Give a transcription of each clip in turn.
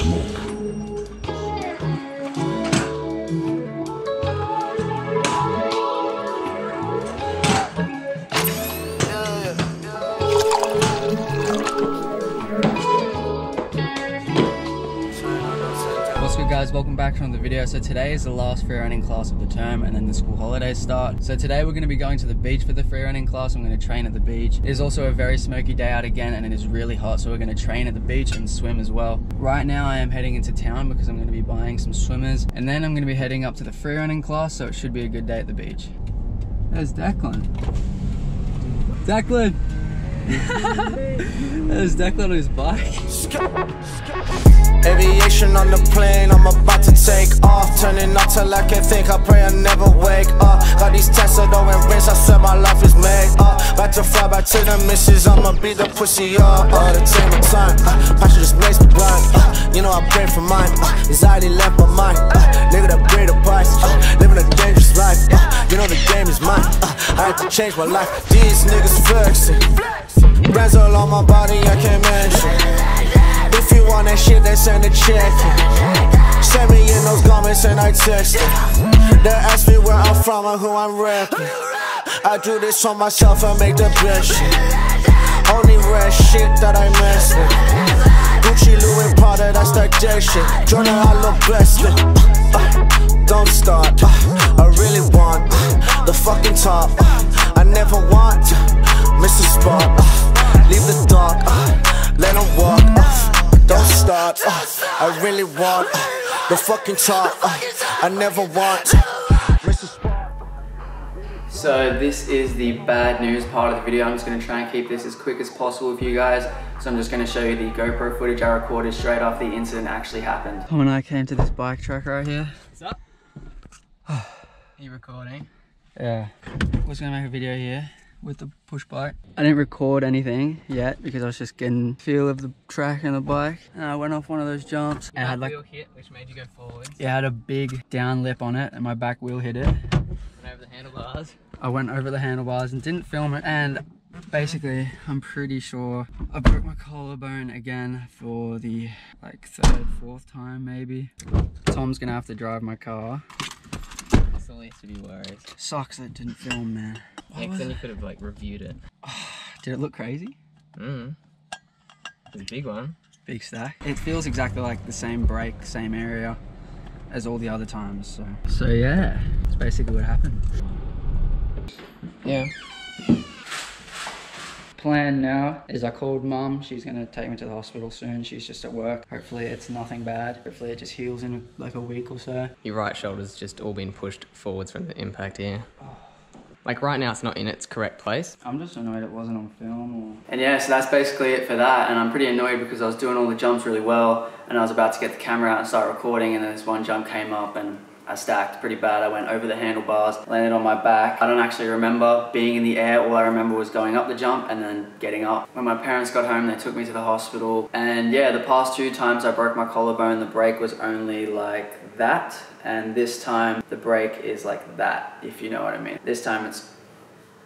smoke. Guys, welcome back to another video. So today is the last free running class of the term, and then the school holidays start. So today we're going to be going to the beach for the free running class. I'm going to train at the beach. It is also a very smoky day out again, and it is really hot, so we're going to train at the beach and swim as well. Right now I am heading into town because I'm going to be buying some swimmers, and then I'm going to be heading up to the free running class, so it should be a good day at the beach. There's Declan. Declan! There's Declan on his bike. Aviation on the plane, I'm about to take off. Turning off till I can think, I pray I never wake up. Got these texts I don't embrace, I said my life is made up. About to fly back to the missus, I'ma be the pussy up. The table time, passion just makes me blind. You know I pray for mine, anxiety left my mind. Nigga that paid the price, living a dangerous life. You know the game is mine, I had to change my life. These niggas flexing, brands all on my body, I can't mention. If you want that shit, then send a check. Send me in those garments and I text. They ask me where I'm from and who I'm repping. I do this for myself and make the best shit. Only rare shit that I mess with. Gucci, Louis, Prada, that's that dead shit. Jordan, I look blessed. Don't start. I really want the fucking top. I never want Mr. Spark. Leave the dark. Let him walk. Don't stop, I really want the fucking top, I never want. So this is the bad news part of the video. I'm just going to try and keep this as quick as possible for you guys. So I'm just going to show you the GoPro footage I recorded straight after the incident actually happened. When I came to this bike track right here. What's up? Are you recording? Yeah. I was going to make a video here with the push bike. I didn't record anything yet because I was just getting the feel of the track and the bike, and I went off one of those jumps and I had like wheel hit, which made you go forwards. Yeah, I had a big down lip on it and my back wheel hit it. Went over the handlebars. I went over the handlebars and didn't film it, and basically I'm pretty sure I broke my collarbone again for the like fourth time maybe. Tom's gonna have to drive my car. That's the least of your worries. Sucks that didn't film, man. Yeah, because then you could have like reviewed it. Did it look crazy? It's a big one. Big stack. It feels exactly like the same break, same area as all the other times. So yeah, it's basically what happened. Yeah. Plan now is I called mum. She's gonna take me to the hospital soon. She's just at work. Hopefully it's nothing bad. Hopefully it just heals in like a week or so. Your right shoulder's just all been pushed forwards from the impact here. Like right now, it's not in its correct place. I'm just annoyed it wasn't on film. And yeah, so that's basically it for that. And I'm pretty annoyed because I was doing all the jumps really well, and I was about to get the camera out and start recording, and then this one jump came up and I stacked pretty bad. I went over the handlebars, landed on my back. I don't actually remember being in the air. All I remember was going up the jump and then getting up. When my parents got home, they took me to the hospital. And yeah, the past two times I broke my collarbone, the break was only like that. And this time the break is like that, if you know what I mean. This time it's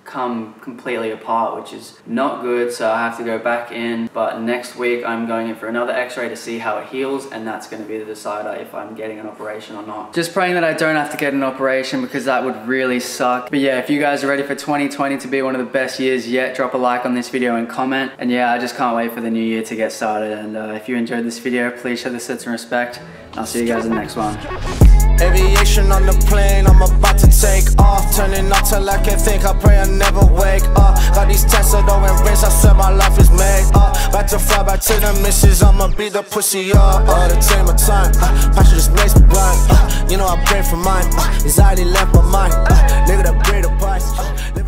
come completely apart, which is not good, so I have to go back in. But next week I'm going in for another x-ray to see how it heals, and that's going to be the decider if I'm getting an operation or not. Just praying that I don't have to get an operation because that would really suck. But yeah, if you guys are ready for 2020 to be one of the best years yet, drop a like on this video and comment. And yeah, I just can't wait for the new year to get started. And if you enjoyed this video, please show this some respect. I'll see you guys in the next one. Aviation on the plane, I'm about to take off. Turning off till I can think, I pray I never wake up. Got these texts I don't embrace, I said my life is made up. About to fly back to the missus, I'ma be the pussy up. The take my time, passion just makes me blind. You know I pray for mine, anxiety left my mind. Nigga that paid the price.